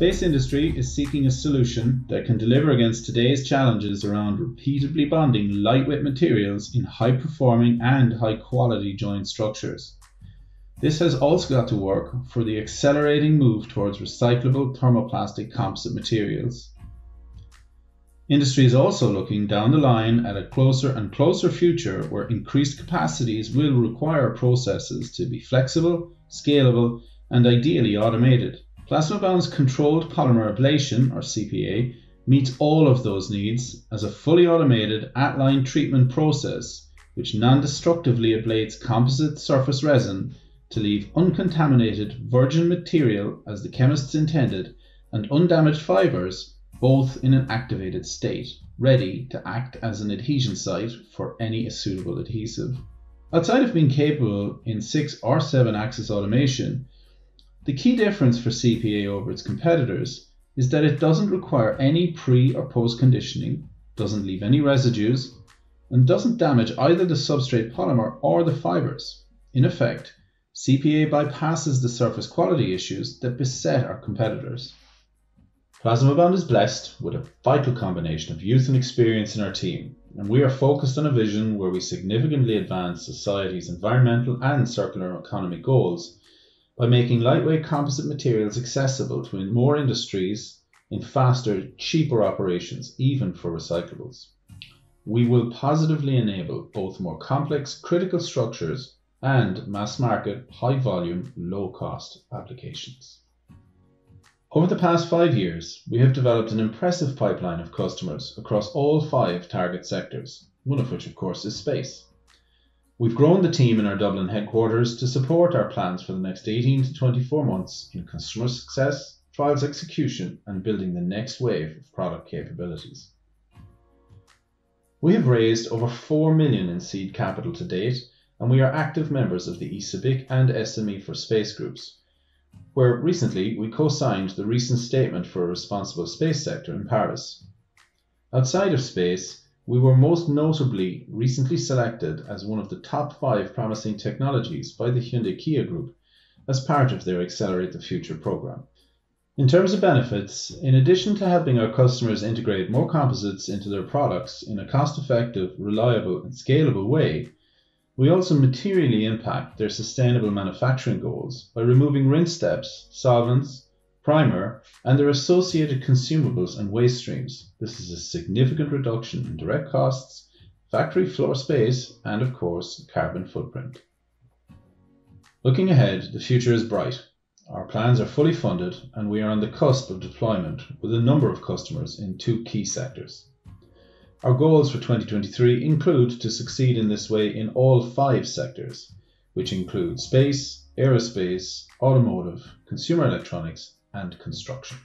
space industry is seeking a solution that can deliver against today's challenges around repeatedly bonding lightweight materials in high-performing and high-quality joint structures. This has also got to work for the accelerating move towards recyclable thermoplastic composite materials. Industry is also looking down the line at a closer and closer future where increased capacities will require processes to be flexible, scalable, and ideally automated. PlasmaBound's Controlled Polymer Ablation, or CPA, meets all of those needs as a fully automated at-line treatment process which non-destructively ablates composite surface resin to leave uncontaminated virgin material as the chemists intended and undamaged fibers, both in an activated state, ready to act as an adhesion site for any suitable adhesive. Outside of being capable in 6- or 7-axis automation, the key difference for CPA over its competitors is that it doesn't require any pre- or post-conditioning, doesn't leave any residues, and doesn't damage either the substrate polymer or the fibers. In effect, CPA bypasses the surface quality issues that beset our competitors. PlasmaBound is blessed with a vital combination of youth and experience in our team, and we are focused on a vision where we significantly advance society's environmental and circular economy goals by making lightweight composite materials accessible to more industries in faster, cheaper operations, even for recyclables. We will positively enable both more complex, critical structures and mass-market, high-volume, low-cost applications. Over the past 5 years, we have developed an impressive pipeline of customers across all 5 target sectors, one of which, of course, is space. We've grown the team in our Dublin headquarters to support our plans for the next 18 to 24 months in customer success, trials execution, and building the next wave of product capabilities. We have raised over 4 million in seed capital to date, and we are active members of the ESABIC and SME for space groups, where recently we co-signed the recent statement for a responsible space sector in Paris. Outside of space, we were most notably recently selected as one of the top 5 promising technologies by the Hyundai Kia Group as part of their Accelerate the Future program. In terms of benefits, in addition to helping our customers integrate more composites into their products in a cost-effective, reliable, and scalable way, we also materially impact their sustainable manufacturing goals by removing rinse steps, solvents, primer, and their associated consumables and waste streams. This is a significant reduction in direct costs, factory floor space, and of course, carbon footprint. Looking ahead, the future is bright. Our plans are fully funded, and we are on the cusp of deployment with a number of customers in 2 key sectors. Our goals for 2023 include to succeed in this way in all 5 sectors, which include space, aerospace, automotive, consumer electronics, and construction.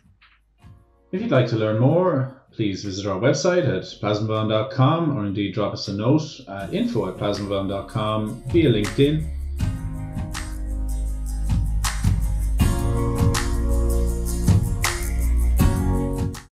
If you'd like to learn more, please visit our website at plasmabound.com or indeed drop us a note at info@plasmabound.com via LinkedIn